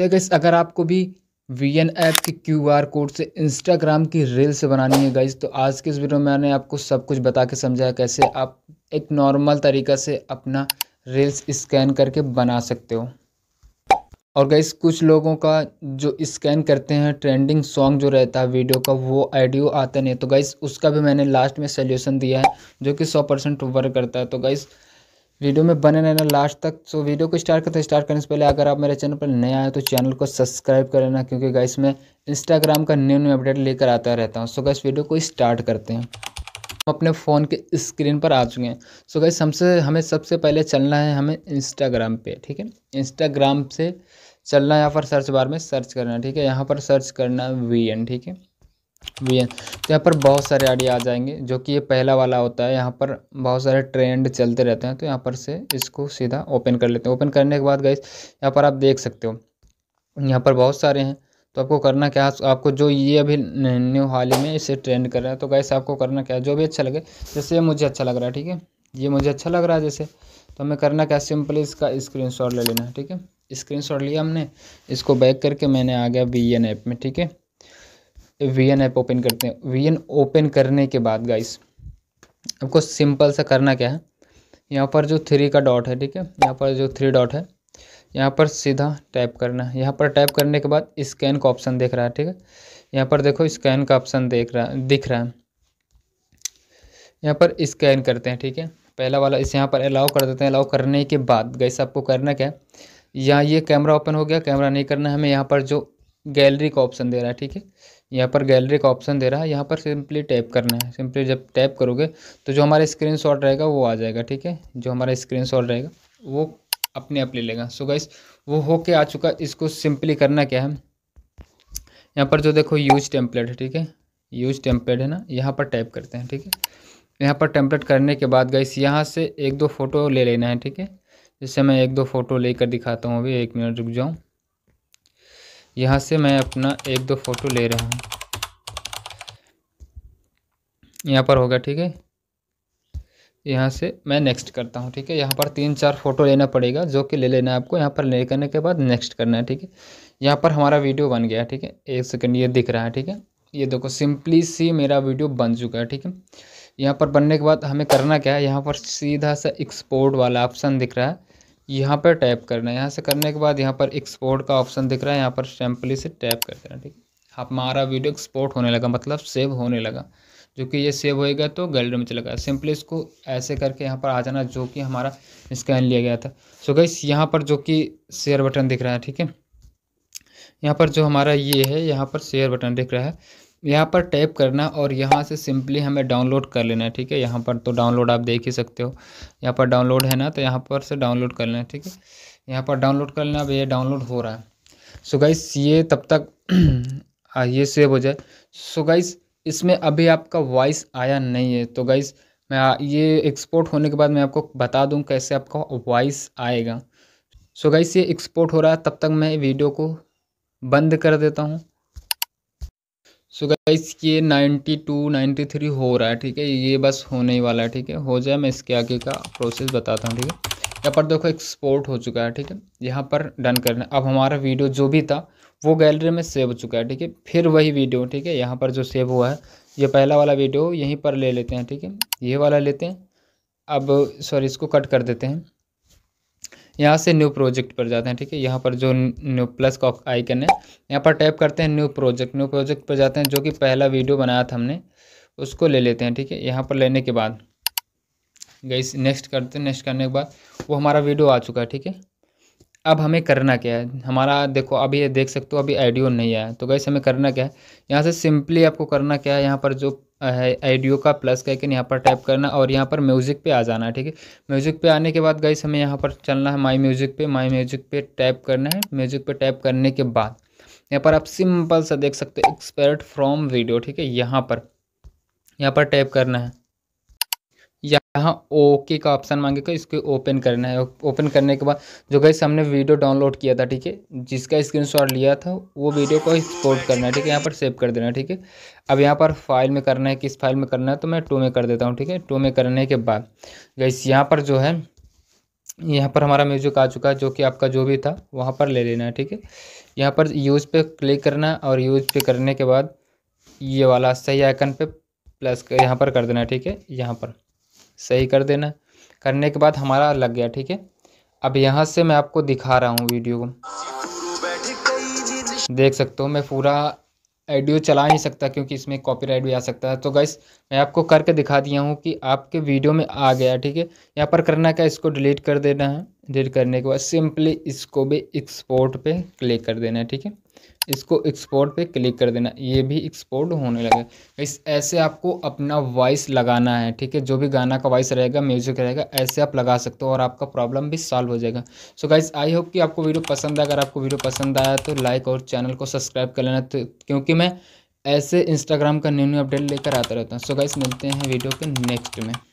तो गाइस अगर आपको भी VN ऐप के QR कोड से Instagram की रील्स बनानी है गाइस, तो आज के इस वीडियो में मैंने आपको सब कुछ बता के समझाया कैसे आप एक नॉर्मल तरीका से अपना रील्स स्कैन करके बना सकते हो। और गाइस कुछ लोगों का जो स्कैन करते हैं ट्रेंडिंग सॉन्ग जो रहता है वीडियो का, वो ऑडियो आता नहीं, तो गाइस उसका भी मैंने लास्ट में सोल्यूशन दिया है जो कि 100% वर्क करता है। तो गाइस वीडियो में बने रहना लास्ट तक। सो वीडियो को स्टार्ट करने से पहले अगर आप मेरे चैनल पर नए आए तो चैनल को सब्सक्राइब कर लेना, क्योंकि गाइस मैं इंस्टाग्राम का न्यू अपडेट लेकर आता रहता हूं। सो गाइस वीडियो को स्टार्ट करते हैं। हम अपने फ़ोन के स्क्रीन पर आ चुके हैं। सो गाइस हमें सबसे पहले चलना है इंस्टाग्राम पर, ठीक है। इंस्टाग्राम से चलना, यहाँ पर सर्च बार में सर्च करना, ठीक है। यहाँ पर सर्च करना VN, ठीक है, VN। तो यहाँ पर बहुत सारे आइडिया आ जाएंगे, जो कि ये पहला वाला होता है। यहाँ पर बहुत सारे ट्रेंड चलते रहते हैं, तो यहाँ पर से इसको सीधा ओपन कर लेते हैं। ओपन करने के बाद गाइस यहाँ पर आप देख सकते हो, यहाँ पर बहुत सारे हैं। तो आपको करना क्या है, आपको जो ये अभी न्यू हाल ही में इसे ट्रेंड कर रहा है, तो गाइस आपको करना क्या है, जो भी अच्छा लगे। जैसे ये मुझे अच्छा लग रहा है, ठीक है, ये मुझे अच्छा लग रहा है जैसे, तो हमें करना क्या, सिंपली इसका स्क्रीनशॉट ले लेना है, ठीक है। स्क्रीनशॉट लिया हमने, इसको बैक करके मैंने आ गया VN ऐप में, ठीक है। VN ऐप ओपन करते हैं। VN ओपन करने के बाद गाइस आपको सिंपल सा करना क्या है, यहाँ पर जो 3 का डॉट है, ठीक है, यहाँ पर जो 3 डॉट है, यहाँ पर सीधा टाइप करना है। यहाँ पर टाइप करने के बाद स्कैन का ऑप्शन देख रहा है, ठीक है। यहाँ पर देखो स्कैन का ऑप्शन दिख रहा है। यहाँ पर स्कैन करते हैं, ठीक है, पहला वाला इस यहाँ पर अलाउ कर देते हैं। अलाउ करने के बाद गाइस आपको करना क्या है, यहाँ ये कैमरा ओपन हो गया, कैमरा नहीं करना हमें। यहाँ पर जो गैलरी का ऑप्शन दे रहा है, ठीक है, यहाँ पर गैलरी का ऑप्शन दे रहा है, यहाँ पर सिंपली टैप करना है। सिंपली जब टैप करोगे तो जो हमारा स्क्रीनशॉट रहेगा वो आ जाएगा, ठीक है। जो हमारा स्क्रीनशॉट रहेगा वो अपने आप ले लेगा। सो गाइस वो होके आ चुका। इसको सिंपली करना क्या है, यहाँ पर जो देखो यूज टेम्पलेट है, ठीक है, यूज टेम्पलेट है ना, यहाँ पर टैप करते हैं, ठीक है। यहाँ पर टेम्पलेट करने के बाद गाइस यहाँ से 1-2 फ़ोटो ले लेना है, ठीक है। जिससे मैं 1-2 फ़ोटो लेकर दिखाता हूँ, अभी 1 मिनट रुक जाऊँ। यहाँ से मैं अपना 1-2 फ़ोटो ले रहा हूँ, यहाँ पर होगा, ठीक है। यहाँ से मैं नेक्स्ट करता हूँ, ठीक है। यहाँ पर 3-4 फ़ोटो लेना पड़ेगा, जो कि ले लेना है आपको। यहाँ पर ले करने के बाद नेक्स्ट करना है, ठीक है। यहाँ पर हमारा वीडियो बन गया, ठीक है। 1 सेकंड ये दिख रहा है, ठीक है, ये देखो सिंपली सी मेरा वीडियो बन चुका है, ठीक है। यहाँ पर बनने के बाद हमें करना क्या है, यहाँ पर सीधा सा एक्सपोर्ट वाला ऑप्शन दिख रहा है, यहाँ पर टैप करना है। यहाँ से करने के बाद यहाँ पर एक्सपोर्ट का ऑप्शन दिख रहा है, यहाँ पर सिंपली से टैप कर देना, ठीक है। हमारा वीडियो एक्सपोर्ट होने लगा, मतलब सेव होने लगा, जो कि ये सेव होएगा तो गैलरी में चला गया। सिंपली इसको ऐसे करके यहाँ पर आ जाना, जो कि हमारा स्कैन लिया गया था। सो गाइस यहाँ पर जो कि शेयर बटन दिख रहा है, ठीक है, यहाँ पर जो हमारा ये है, यहाँ पर शेयर बटन दिख रहा है, यहाँ पर टैप करना और यहाँ से सिंपली हमें डाउनलोड कर लेना है, ठीक है। यहाँ पर तो डाउनलोड आप देख ही सकते हो, यहाँ पर डाउनलोड है ना, तो यहाँ पर से डाउनलोड कर लेना है, ठीक है। यहाँ पर डाउनलोड कर लेना, अब ये डाउनलोड हो रहा है। सो गाइस ये तब तक ये सेव हो जाए। सो गाइस इसमें अभी आपका वॉइस आया नहीं है, तो गाइस मैं ये एक्सपोर्ट होने के बाद मैं आपको बता दूँ कैसे आपका वॉइस आएगा। सो गाइस ये एक्सपोर्ट हो रहा है, तब तक मैं वीडियो को बंद कर देता हूँ। सो गाइस ये 92-93 हो रहा है, ठीक है, ये बस होने ही वाला है, ठीक है। हो जाए मैं इसके आगे का प्रोसेस बताता हूँ, ठीक है। यहाँ पर देखो एक्सपोर्ट हो चुका है, ठीक है, यहाँ पर डन करना। अब हमारा वीडियो जो भी था वो गैलरी में सेव हो चुका है, ठीक है। फिर वही वीडियो, ठीक है, यहाँ पर जो सेव हुआ है, ये पहला वाला वीडियो यहीं पर ले लेते हैं, ठीक है, ये वाला लेते हैं। अब सॉरी इसको कट कर देते हैं। यहाँ से न्यू प्रोजेक्ट पर जाते हैं, ठीक है। यहाँ पर जो न्यू प्लस का आइकन है, यहाँ पर टैप करते हैं, न्यू प्रोजेक्ट। न्यू प्रोजेक्ट पर जाते हैं, जो कि पहला वीडियो बनाया था हमने, उसको ले लेते हैं, ठीक है। यहाँ पर लेने के बाद गाइस नेक्स्ट करते हैं। नेक्स्ट करने के बाद वो हमारा वीडियो आ चुका है, ठीक है। अब हमें करना क्या है, हमारा देखो अभी ये देख सकते हो, अभी ऑडियो नहीं आया, तो गाइस हमें करना क्या है, यहाँ से सिंपली आपको करना क्या है, यहाँ पर जो है ऑडियो का प्लस का आइकन, यहाँ पर टैप करना और यहाँ पर म्यूज़िक पे आ जाना है, ठीक है। म्यूज़िक पे आने के बाद गाइस हमें यहाँ पर चलना है माई म्यूज़िक पे। माई म्यूज़िक पे टैप करना है। म्यूज़िक पे टैप करने के बाद यहाँ पर आप सिंपल सा देख सकते हो एक्सपर्ट फ्रॉम वीडियो, ठीक है। यहाँ पर टैप करना है, यहाँ ओके का ऑप्शन मांगेगा, इसको ओपन करना है। ओपन करने के बाद जो गाइस हमने वीडियो डाउनलोड किया था, ठीक है, जिसका स्क्रीनशॉट लिया था, वो वीडियो को एक्सपोर्ट करना है, ठीक है। यहाँ पर सेव कर देना है, ठीक है। अब यहाँ पर फाइल में करना है, किस फाइल में करना है, तो मैं 2 में कर देता हूँ, ठीक है। 2 में करने के बाद गाइस यहाँ पर जो है, यहाँ पर हमारा म्यूजिक आ चुका है, जो कि आपका जो भी था वहाँ पर ले लेना है, ठीक है। यहाँ पर यूज़ पे क्लिक करना है और यूज़ पे करने के बाद ये वाला सही आइकन पे प्लस यहाँ पर कर देना, ठीक है, यहाँ पर सही कर देना। करने के बाद हमारा लग गया, ठीक है। अब यहाँ से मैं आपको दिखा रहा हूँ वीडियो को, देख सकते हो। मैं पूरा ऑडियो चला नहीं सकता क्योंकि इसमें कॉपीराइट भी आ सकता है। तो गाइस मैं आपको करके दिखा दिया हूँ कि आपके वीडियो में आ गया, ठीक है। यहाँ पर करना क्या, इसको डिलीट कर देना है। डिलीट करने के बाद सिंपली इसको भी एक्सपोर्ट पे क्लिक कर देना है, ठीक है। इसको एक्सपोर्ट पे क्लिक कर देना, ये भी एक्सपोर्ट होने लगा। गाइस ऐसे आपको अपना वॉइस लगाना है, ठीक है। जो भी गाना का वॉइस रहेगा, म्यूजिक रहेगा, ऐसे आप लगा सकते हो और आपका प्रॉब्लम भी सॉल्व हो जाएगा। सो गाइस आई होप कि आपको वीडियो पसंद आया। अगर आपको वीडियो पसंद आया तो लाइक और चैनल को सब्सक्राइब कर लेना, तो क्योंकि मैं ऐसे इंस्टाग्राम का न्यू अपडेट लेकर आता रहता हूँ। सो गाइस मिलते हैं वीडियो के नेक्स्ट में।